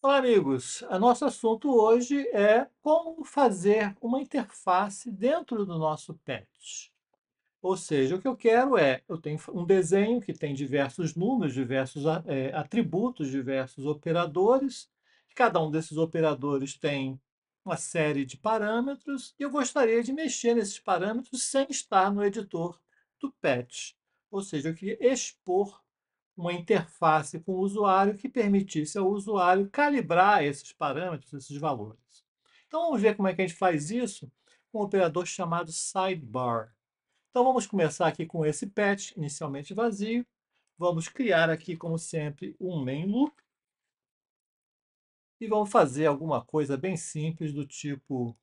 Olá, amigos! O nosso assunto hoje é como fazer uma interface dentro do nosso patch. Ou seja, o que eu quero é, eu tenho um desenho que tem diversos números, diversos atributos, diversos operadores. Cada um desses operadores tem uma série de parâmetros e eu gostaria de mexer nesses parâmetros sem estar no editor do patch. Ou seja, eu queria expor uma interface com o usuário que permitisse ao usuário calibrar esses parâmetros, esses valores. Então, vamos ver como é que a gente faz isso com um operador chamado Sidebar. Então, vamos começar aqui com esse patch, inicialmente vazio. Vamos criar aqui, como sempre, um main loop. E vamos fazer alguma coisa bem simples do tipo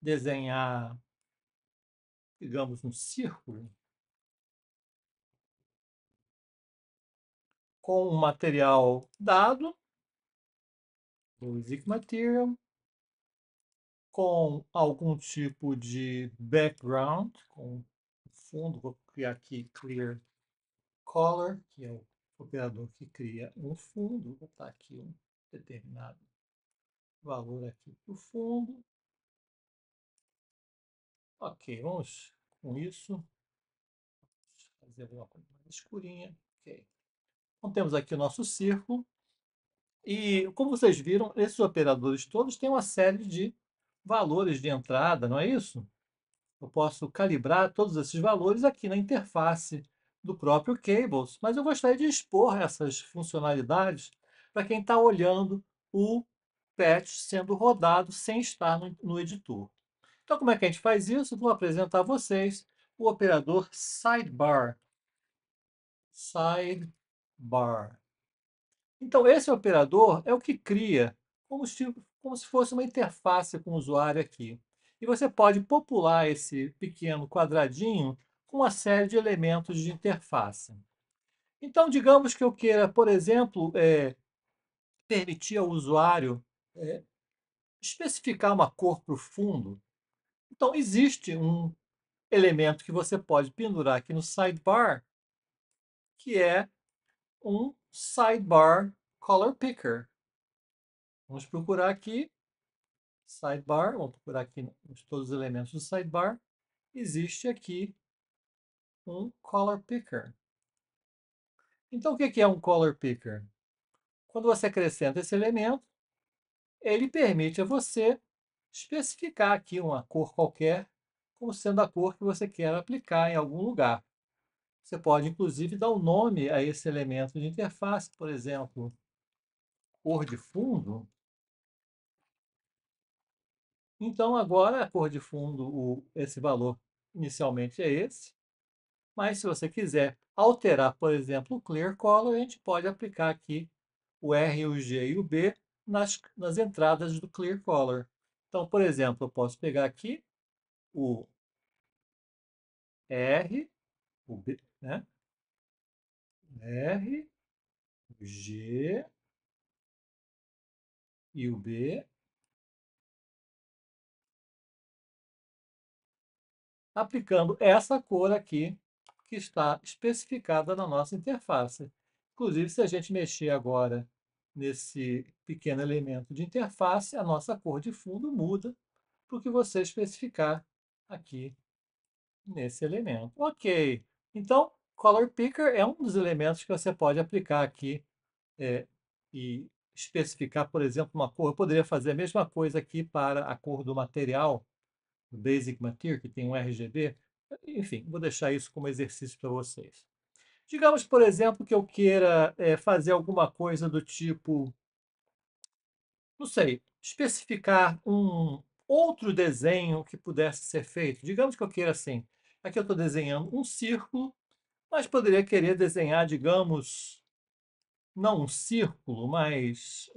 desenhar, digamos, um círculo com um material dado, Basic Material, com algum tipo de background, com fundo. Vou criar aqui Clear Color, que é o operador que cria um fundo. Vou botar aqui um determinado valor aqui para o fundo. Ok, vamos com isso. Vamos fazer alguma coisa mais escurinha. Ok. Então, temos aqui o nosso círculo e, como vocês viram, esses operadores todos têm uma série de valores de entrada, não é isso? Eu posso calibrar todos esses valores aqui na interface do próprio Cables, mas eu gostaria de expor essas funcionalidades para quem está olhando o patch sendo rodado sem estar no editor. Então, como é que a gente faz isso? Vou apresentar a vocês o operador Sidebar. Sidebar. Então, esse operador é o que cria como se fosse uma interface com o usuário aqui. E você pode popular esse pequeno quadradinho com uma série de elementos de interface. Então, digamos que eu queira, por exemplo, permitir ao usuário especificar uma cor para o fundo. Então, existe um elemento que você pode pendurar aqui no Sidebar, que é um Sidebar Color Picker. Vamos procurar aqui, Sidebar, vamos procurar aqui todos os elementos do Sidebar. Existe aqui um Color Picker. Então, o que é um Color Picker? Quando você acrescenta esse elemento, ele permite a você especificar aqui uma cor qualquer, como sendo a cor que você quer aplicar em algum lugar. Você pode, inclusive, dar um nome a esse elemento de interface, por exemplo, cor de fundo. Então, agora, a cor de fundo, esse valor inicialmente é esse. Mas, se você quiser alterar, por exemplo, o Clear Color, a gente pode aplicar aqui o R, o G e o B nas entradas do Clear Color. Então, por exemplo, eu posso pegar aqui o R, o B, né? R, o G e o B. Aplicando essa cor aqui que está especificada na nossa interface. Inclusive, se a gente mexer agora nesse pequeno elemento de interface, a nossa cor de fundo muda para o que você especificar aqui nesse elemento. Ok! Então, Color Picker é um dos elementos que você pode aplicar aqui e especificar, por exemplo, uma cor. Eu poderia fazer a mesma coisa aqui para a cor do material, do Basic Material, que tem um RGB. Enfim, vou deixar isso como exercício para vocês. Digamos, por exemplo, que eu queira fazer alguma coisa do tipo, não sei, especificar um outro desenho que pudesse ser feito. Digamos que eu queira assim. Aqui eu estou desenhando um círculo, mas poderia querer desenhar, digamos, não um círculo, mas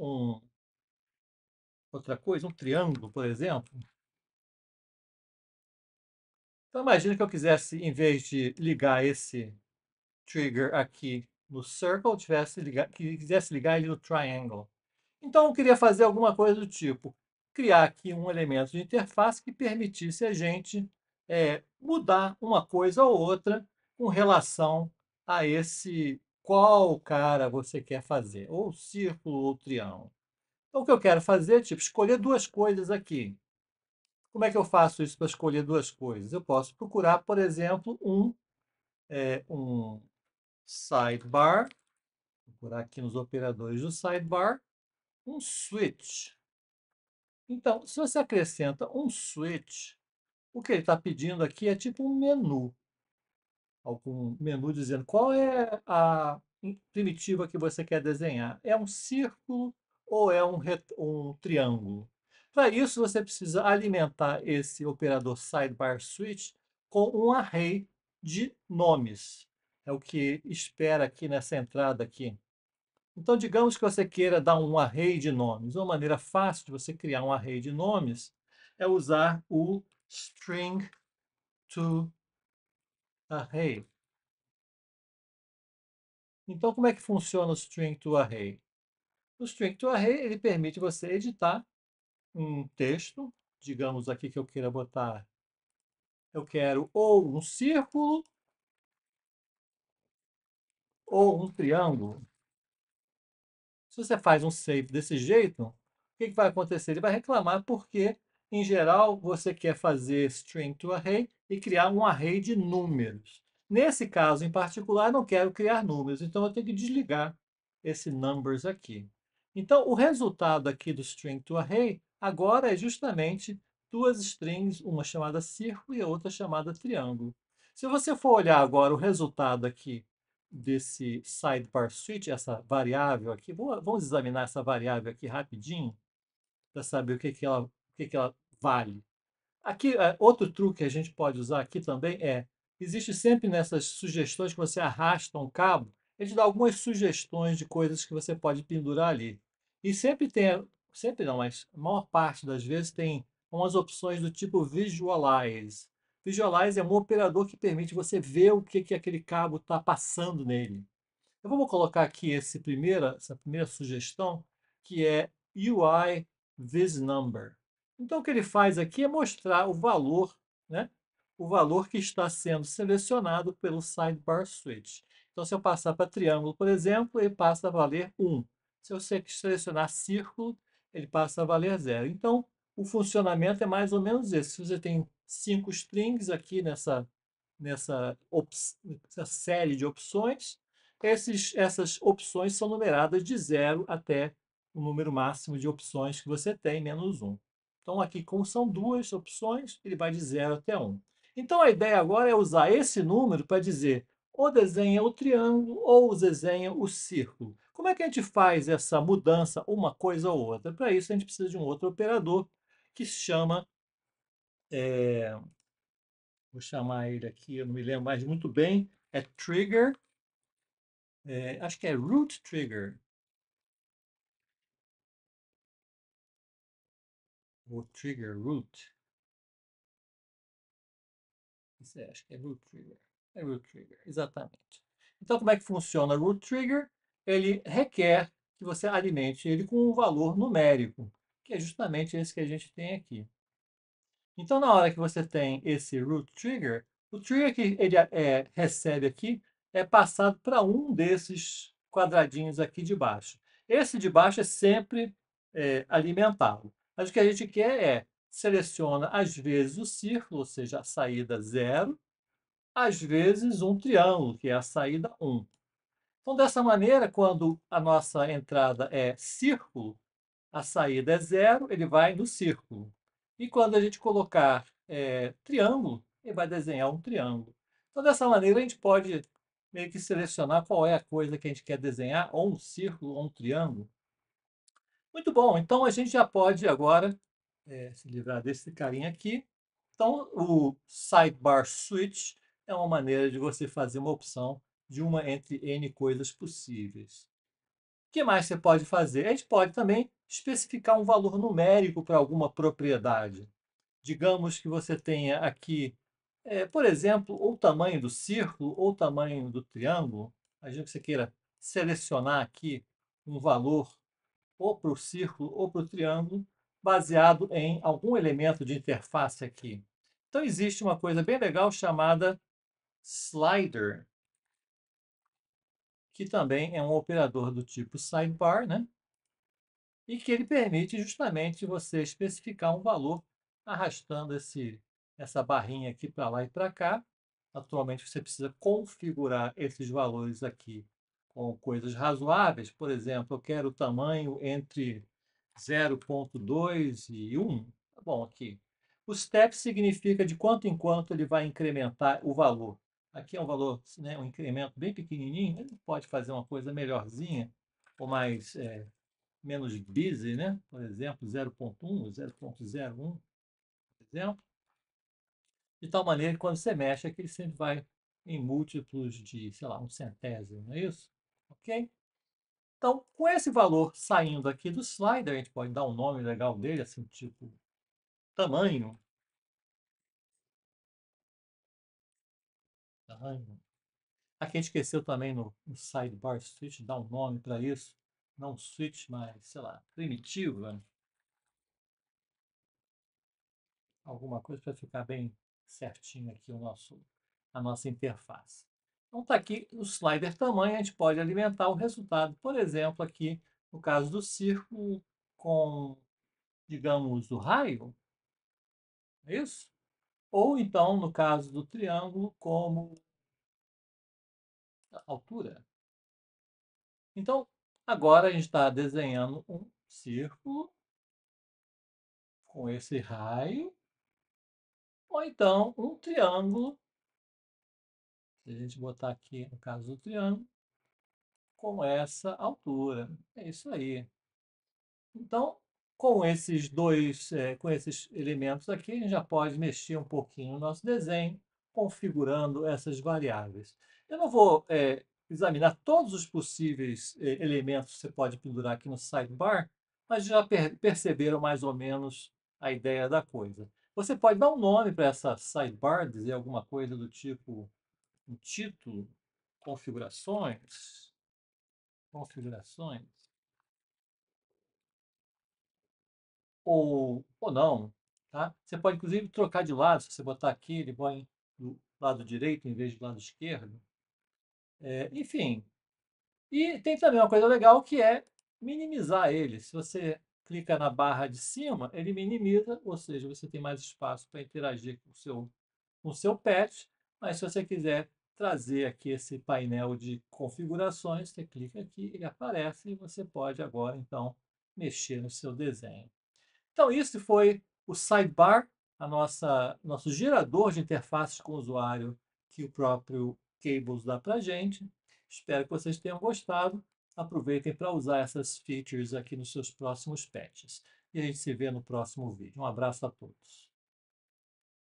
outra coisa, um triângulo, por exemplo. Então, imagina que eu quisesse, em vez de ligar esse trigger aqui no circle, quisesse ligar ele no triangle. Então, eu queria fazer alguma coisa do tipo, criar aqui um elemento de interface que permitisse a gente mudar uma coisa ou outra com relação a esse qual cara você quer fazer, ou círculo ou triângulo. Então, o que eu quero fazer é tipo, escolher duas coisas aqui. Como é que eu faço isso para escolher duas coisas? Eu posso procurar, por exemplo, um sidebar, vou procurar aqui nos operadores do sidebar, um switch. Então, se você acrescenta um switch, o que ele está pedindo aqui é tipo um menu. Algum menu dizendo qual é a primitiva que você quer desenhar. É um círculo ou é um triângulo? Para isso, você precisa alimentar esse operador sidebar switch com um array de nomes. É o que espera aqui nessa entrada aqui. Então, digamos que você queira dar um array de nomes. Uma maneira fácil de você criar um array de nomes é usar o String to Array. Então, como é que funciona o String to Array? O String to Array ele permite você editar um texto. Digamos aqui que eu queira botar, eu quero ou um círculo ou um triângulo. Se você faz um save desse jeito, o que vai acontecer? Ele vai reclamar porque, em geral, você quer fazer String to Array e criar um array de números. Nesse caso, em particular, eu não quero criar números, então eu tenho que desligar esse numbers aqui. Então, o resultado aqui do String to Array agora é justamente duas strings, uma chamada círculo e a outra chamada triângulo. Se você for olhar agora o resultado aqui desse sidebar switch, essa variável aqui, vamos examinar essa variável aqui rapidinho para saber o que, que ela vale. Aqui, outro truque que a gente pode usar aqui também existe sempre nessas sugestões que você arrasta um cabo, ele te dá algumas sugestões de coisas que você pode pendurar ali. E sempre tem, sempre não, mas a maior parte das vezes tem umas opções do tipo Visualize. Visualize é um operador que permite você ver o que, que aquele cabo está passando nele. Eu vou colocar aqui essa primeira sugestão, que é UI VisNumber. Então, o que ele faz aqui é mostrar o valor, né? O valor que está sendo selecionado pelo sidebar switch. Então, se eu passar para triângulo, por exemplo, ele passa a valer 1. Se eu selecionar círculo, ele passa a valer 0. Então, o funcionamento é mais ou menos esse. Se você tem 5 strings aqui nessa série de opções, essas opções são numeradas de 0 até o número máximo de opções que você tem, menos 1. Então, aqui, como são duas opções, ele vai de 0 até 1. Então, a ideia agora é usar esse número para dizer ou desenha o triângulo ou desenha o círculo. Como é que a gente faz essa mudança, uma coisa ou outra? Para isso, a gente precisa de um outro operador que se chama... vou chamar ele aqui, eu não me lembro mais muito bem. É Trigger. Acho que é RouteTrigger. O trigger root. Isso acho que é RouteTrigger. É RouteTrigger, exatamente. Então, como é que funciona o RouteTrigger? Ele requer que você alimente ele com um valor numérico, que é justamente esse que a gente tem aqui. Então, na hora que você tem esse RouteTrigger, o trigger que ele recebe aqui é passado para um desses quadradinhos aqui de baixo. Esse de baixo é sempre alimentado. Mas o que a gente quer seleciona às vezes o círculo, ou seja, a saída 0, às vezes um triângulo, que é a saída 1. Então, dessa maneira, quando a nossa entrada é círculo, a saída é 0, ele vai no círculo. E quando a gente colocar triângulo, ele vai desenhar um triângulo. Então, dessa maneira, a gente pode meio que selecionar qual é a coisa que a gente quer desenhar, ou um círculo, ou um triângulo. Muito bom, então a gente já pode agora se livrar desse carinha aqui. Então, o sidebar switch é uma maneira de você fazer uma opção de uma entre N coisas possíveis. O que mais você pode fazer? A gente pode também especificar um valor numérico para alguma propriedade. Digamos que você tenha aqui, por exemplo, ou o tamanho do círculo ou o tamanho do triângulo. Imagina que você queira selecionar aqui um valor ou para o círculo ou para o triângulo, baseado em algum elemento de interface aqui. Então, existe uma coisa bem legal chamada slider, que que também é um operador do tipo sidebar, né? E que ele permite justamente você especificar um valor arrastando essa barrinha aqui para lá e para cá. Naturalmente, você precisa configurar esses valores aqui com coisas razoáveis. Por exemplo, eu quero o tamanho entre 0.2 e 1. Tá bom, aqui. O step significa de quanto em quanto ele vai incrementar o valor. Aqui é um valor, né, um incremento bem pequenininho. Ele pode fazer uma coisa melhorzinha ou mais, menos busy, né? Por exemplo, 0.1, 0.01, por exemplo. De tal maneira que quando você mexe aqui, ele sempre vai em múltiplos de, sei lá, 1/100, não é isso? Ok? Então, com esse valor saindo aqui do slider, a gente pode dar um nome legal dele, assim, tipo tamanho. Aqui a gente esqueceu também no sidebar switch, dar um nome para isso. Não switch, mas, sei lá, primitiva. Alguma coisa para ficar bem certinho aqui a nossa interface. Então está aqui o slider tamanho, a gente pode alimentar o resultado. Por exemplo, aqui no caso do círculo com, digamos, o raio. É isso? Ou então, no caso do triângulo, como a altura. Então, agora a gente está desenhando um círculo com esse raio. Ou então, um triângulo. Se a gente botar aqui, no caso do triângulo, com essa altura. É isso aí. Então, com esses elementos aqui, a gente já pode mexer um pouquinho no nosso desenho, configurando essas variáveis. Eu não vou examinar todos os possíveis elementos que você pode pendurar aqui no sidebar, mas já perceberam mais ou menos a ideia da coisa. Você pode dar um nome para essa sidebar, dizer alguma coisa do tipo um título, configurações, ou não, tá? Você pode, inclusive, trocar de lado. Se você botar aqui, ele vai do lado direito em vez do lado esquerdo. Enfim. E tem também uma coisa legal que é minimizar ele. Se você clica na barra de cima, ele minimiza, ou seja, você tem mais espaço para interagir com o seu patch. Mas se você quiser trazer aqui esse painel de configurações, você clica aqui, ele aparece e você pode agora, então, mexer no seu desenho. Então, isso foi o sidebar, nosso gerador de interfaces com o usuário que o próprio Cables dá para a gente. Espero que vocês tenham gostado. Aproveitem para usar essas features aqui nos seus próximos patches. E a gente se vê no próximo vídeo. Um abraço a todos.